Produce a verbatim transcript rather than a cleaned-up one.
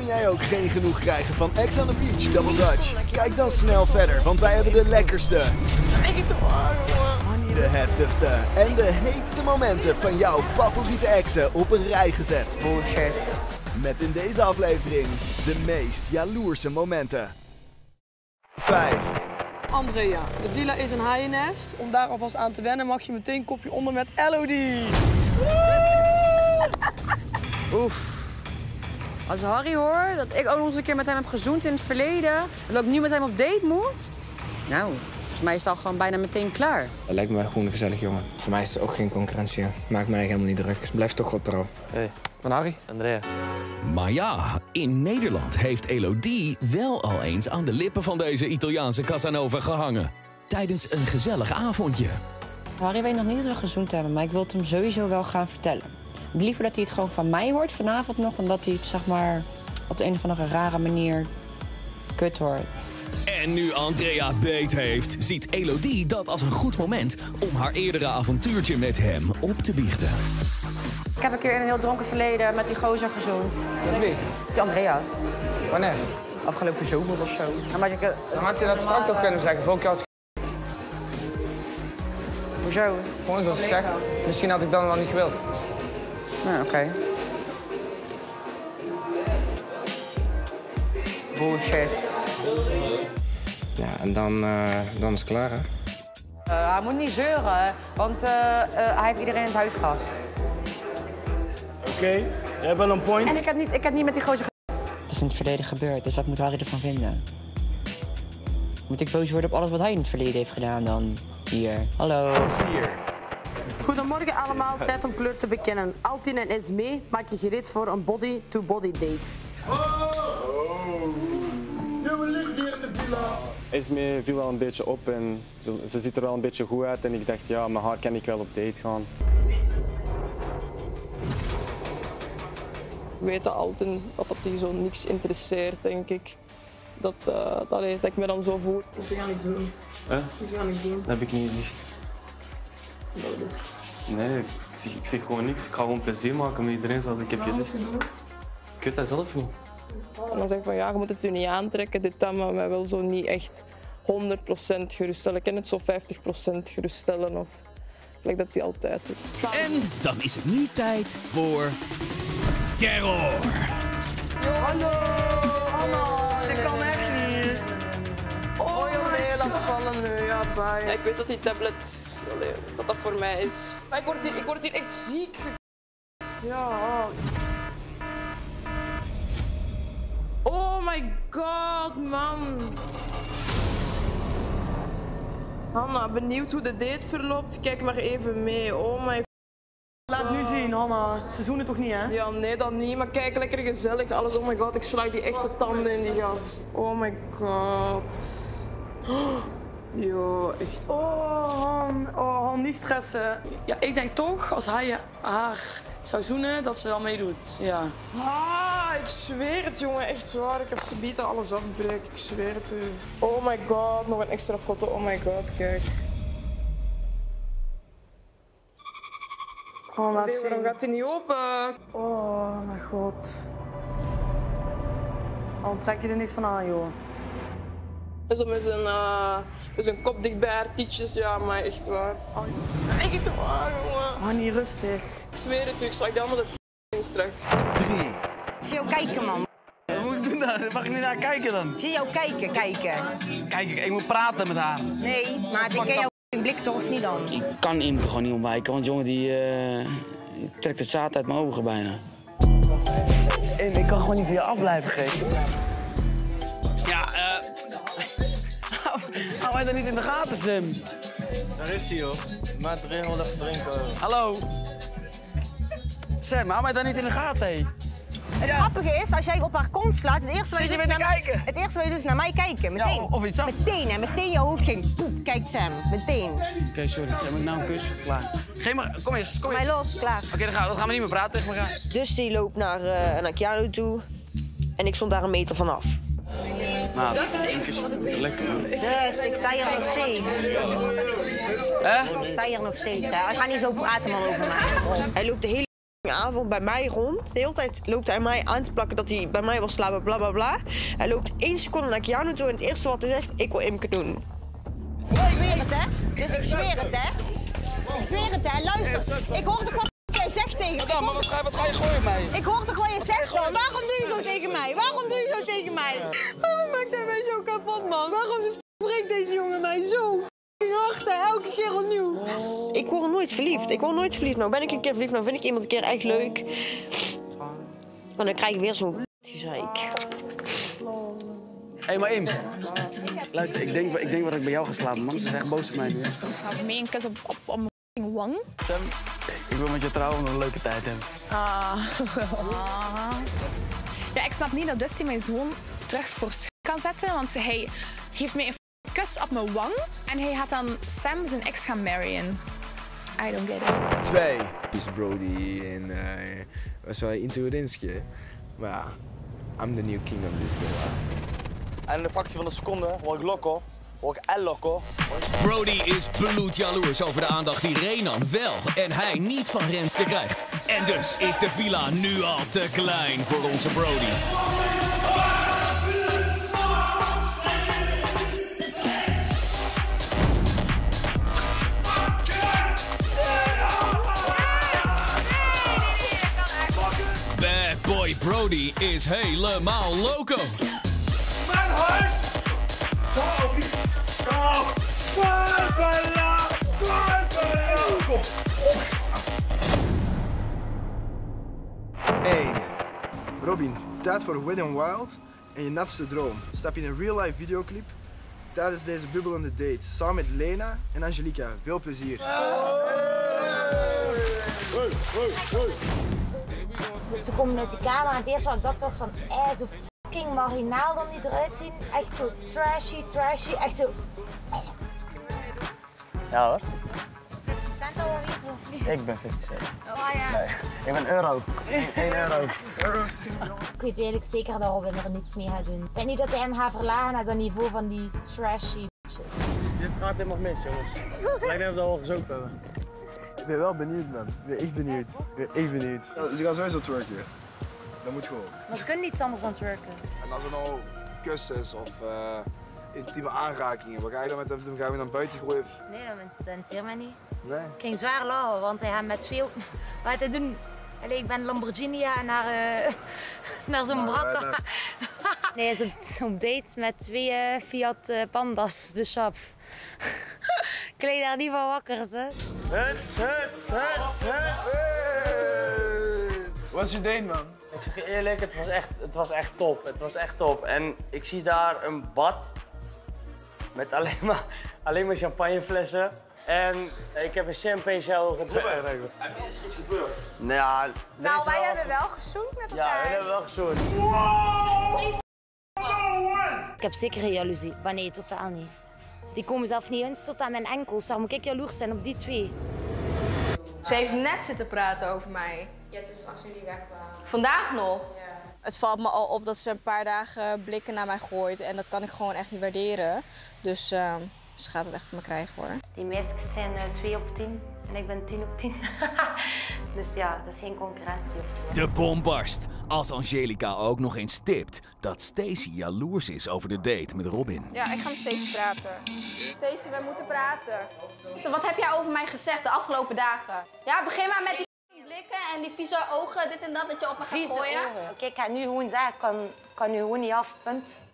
Kun jij ook geen genoeg krijgen van Ex on the Beach Double Dutch? Kijk dan snel verder, want wij hebben de lekkerste, de heftigste en de heetste momenten van jouw favoriete exen op een rij gezet. Bullshit. Met in deze aflevering de meest jaloerse momenten. vijf. Andrea, de villa is een haaiennest. Om daar alvast aan te wennen mag je meteen kopje onder met Elodie. Oef. Als Harrie hoort dat ik ook nog eens een keer met hem heb gezoend in het verleden en dat ik nu met hem op date moet, nou, volgens mij is het al gewoon bijna meteen klaar. Dat lijkt me gewoon een gezellig jongen. Voor mij is het ook geen concurrentie. Maakt mij helemaal niet druk. Ze blijft toch goed trouw. Hey, van Harrie? Andrea. Maar ja, in Nederland heeft Elodie wel al eens aan de lippen van deze Italiaanse Casanova gehangen. Tijdens een gezellig avondje. Harrie weet nog niet dat we gezoend hebben, maar ik wil het hem sowieso wel gaan vertellen. Liever dat hij het gewoon van mij hoort vanavond nog, dan dat hij het zeg maar op de een of andere rare manier kut hoort. En nu Andrea beet heeft, ziet Elodie dat als een goed moment om haar eerdere avontuurtje met hem op te biechten. Ik heb een keer in een heel dronken verleden met die gozer gezoend. Met wie? Met Andreas. Wanneer? Afgelopen zomer of zo. Dan, maak ik het, dan had je dat straks toch kunnen zeggen, volk je had. Hoezo? Gewoon zoals ik zeg. Misschien had ik dan wel niet gewild. Nou, oké. Okay. Bullshit. Ja, en dan, uh, dan is het klaar, hè? Uh, hij moet niet zeuren, want uh, uh, hij heeft iedereen in het huis gehad. Oké, okay. Jij hebt wel een point. En ik heb, niet, ik heb niet met die gozer gehad. Het is in het verleden gebeurd, dus wat moet Harrie ervan vinden? Moet ik boos worden op alles wat hij in het verleden heeft gedaan dan? Hier. Hallo. Vier. Goedemorgen allemaal, tijd om kleur te bekennen. Altin en Esmee maak je gereed voor een body-to-body date. Oh! Nu ligt hier in de villa. Esmee viel wel een beetje op en ze, ze ziet er wel een beetje goed uit. En ik dacht, ja, met haar kan ik wel op date gaan. Ik weet dat Altin dat die zo niks interesseert, denk ik. Dat, uh, dat, dat ik me dan zo voel. Ze gaan niks doen. Huh? Ze gaan niks doen. Dat heb ik niet gezegd. Nee, ik zeg, ik zeg gewoon niks. Ik ga gewoon plezier maken met iedereen zoals ik heb gezegd. Ik weet dat zelf niet. En dan zeg ik van ja, je moet het u niet aantrekken. Dit dat maar mij wil zo niet echt honderd procent geruststellen. Ik kan het zo vijftig procent geruststellen of gelijk dat hij altijd doet. En dan is het nu tijd voor terror. Yo, hallo, hallo. Dit kan echt niet. Oh, heel laat vallen nu. Ja, bye. Ik weet dat die tablet. Allee, wat dat voor mij is. Ik word hier, ik word hier echt ziek. Ja. Oh my god, man. Hanna, benieuwd hoe de date verloopt? Kijk maar even mee. Oh my god. Laat nu zien, Hanna. Ze zoenen toch niet, hè? Ja, nee, dat niet. Maar kijk, lekker gezellig. Alles. Oh my god, ik sla die echte tanden in die gast. Oh my god. Jo, echt. Oh, Han, oh, Han, niet stressen. Ja, ik denk toch, als hij haar zou zoenen, dat ze wel meedoet. Ja. Ah, ik zweer het, jongen. Echt waar. Ik heb ze biedt alles afbreuk. Ik zweer het u. Oh my god, nog een extra foto. Oh my god, kijk. Oh, laat zien. Waarom gaat hij niet open? Oh, mijn god. Dan trek je er niks van aan, joh. Zo met zijn, uh, met zijn kop dicht bij haar tietjes, ja, maar echt waar. Oh, echt waar, jongen. Oh, niet rustig. Ik zweer het u, ik sla die andere p*** in straks. Drie. Zie jou kijken, man. Wat moet ik doen dan? Mag ik niet naar kijken dan? Zie jou kijken, kijken. Kijk, ik moet praten met haar. Nee, maar ik ken jouw p*** blik toch, of niet dan? Ik kan Imke gewoon niet ontwijken, want jongen, die, uh, die trekt het zaad uit mijn ogen bijna. Hey, ik kan gewoon niet van je af blijven geven. Ja, eh... Uh... Hou wij dat niet in de gaten, Sim? Daar is hij, joh. Maar driehonderd drinken. Hallo. Sam, hou mij dat niet in de gaten, hé. Het ja. grappige is, als jij op haar kont slaat, het eerste wat je, je, dus naar, het eerste wat je doet is naar mij kijken. Meteen. Ja, of iets anders. Meteen, hè. Meteen je hoofd geen poep. Kijkt Sam. Meteen. Oké, okay, sorry. Jij moet nou een kus. Klaar. Geef maar, kom eens. Kom eens. Mij los, klaar. Oké, okay, dan, dan gaan we niet meer praten tegen elkaar. Dusty loopt naar, uh, naar Kiano toe. En ik stond daar een meter vanaf. Maar ik is lekker. Dus, ik sta hier nog steeds. Hè? Eh? Ik sta hier nog steeds, hè. Ik ga niet zo praten, man, over mij. Hij loopt de hele Avond bij mij rond. De hele tijd loopt hij mij aan te plakken dat hij bij mij wil slapen, bla bla bla. Hij loopt één seconde naar Kiano toe en het eerste wat hij zegt, ik wil Imke doen. Ik zweer het, hè? Dus ik zweer het, hè? Ik zweer het, hè? Luister, ik hoor toch wat jij zegt tegen mij. Wat, wat, wat, wat ga je gooien mij? Ik hoor toch wat je zegt, dan? Waarom doe je zo tegen mij? Waarom doe je zo tegen mij? Waarom maakt hij mij zo kapot, man? Waarom spreekt deze jongen mij zo? Elke keer opnieuw. Ik word nooit verliefd. Ik word nooit verliefd. Nou ben ik een keer verliefd, nou vind ik iemand een keer echt leuk. En dan krijg ik weer zo'n gezeik. Hé, hey, maar Im. Luister, ik denk, ik denk dat ik bij jou ga slapen, man. Ze is echt boos op mij nu. Ik meen kus op mijn wang. Sam, ik wil met je trouwen en een leuke tijd hebben. Ah. ah. Ja, ik snap niet dat Dusty mij zo'n terug voor sch kan zetten, want hij geeft mij een kus op mijn wang en hij gaat dan Sam zijn ex gaan marryen. I don't get it. Twee is Brody en uh, was wel into Renske. Maar ja, I'm the new king of this girl. En in de fractie van een seconde word ik loco, word ik el loco. Brody is bloedjaloers over de aandacht die Renan wel en hij niet van Renske krijgt. En dus is de villa nu al te klein voor onze Brody. Boy Brody is helemaal loco. Mijn huis! Hey, Robin, tijd voor Wet n Wild en je natste droom. Stap in een real-life videoclip tijdens deze bubbelende date. Samen met Lena en Angelica. Veel plezier. Hey, hey, hey. Dus ze komen uit de kamer en het eerste wat ik dacht was van, eh, zo fucking marginaal dan die eruit zien. Echt zo trashy, trashy, echt zo... Oh. Ja hoor. vijftig cent al iets of niet? Ik ben vijftig cent. Oh ja. Nee, ik ben euro. één euro. Ik weet eigenlijk zeker dat Robin er niets mee gaat doen. Ik denk niet dat hij hem gaat verlagen naar dat niveau van die trashy bitches. Dit gaat helemaal mis, jongens. Lijkt net of we dat al gezocht hebben. Ik ben wel benieuwd, man. Ik ben echt benieuwd. Ik ben echt benieuwd. Ze gaan sowieso twerken. Dat moet gewoon. Maar ze kunnen niets anders dan twerken. En als er nou kussens of uh, intieme aanrakingen, wat ga je dan met hem doen? Ga je hem dan buiten gooien? Nee, dat interesseert mij niet. Nee? Ik ging zwaar lachen, want hij gaat met twee op... Wat hij doen? Allee, ik ben Lamborghini en naar, uh, naar zo'n brakker. Uh, nee, hij is op date met twee uh, Fiat uh, Pandas, de shop. Ik leid daar niet van wakker, hè. Huts, huts, huts, huts. Wat is je date, man? Ik zeg je eerlijk, het was, echt, het was echt top. Het was echt top. En ik zie daar een bad met alleen maar, alleen maar champagneflessen. En ik heb een champagne shower gedronken. En er is iets gebeurd. Nou, ja, er nou is wij wel hebben wel gezoend met elkaar. Ja, we hebben wel gezoend. Wow! Ik heb zeker geen jaloezie, maar nee, totaal niet. Die komen zelf niet eens tot aan mijn enkels. Waarom moet ik jaloers zijn op die twee? Ze heeft net zitten praten over mij. Ja, het is als jullie weg waren. Vandaag nog? Ja. Het valt me al op dat ze een paar dagen blikken naar mij gooit. En dat kan ik gewoon echt niet waarderen. Dus uh, ze gaat het echt van me krijgen, hoor. Die meisjes zijn uh, twee op tien. En ik ben tien op tien. Dus ja, dat is geen concurrentie of zo. De bom barst. Als Angelica ook nog eens tipt dat Stacey jaloers is over de date met Robin. Ja, ik ga met Stacey praten. Stacey, wij moeten praten. Wat heb jij over mij gezegd de afgelopen dagen? Ja, begin maar met die blikken en die vieze ogen, dit en dat, dat je op me gaat gooien. Oké, okay, ik kan nu gewoon zeggen, ik kan, kan nu gewoon niet af, punt.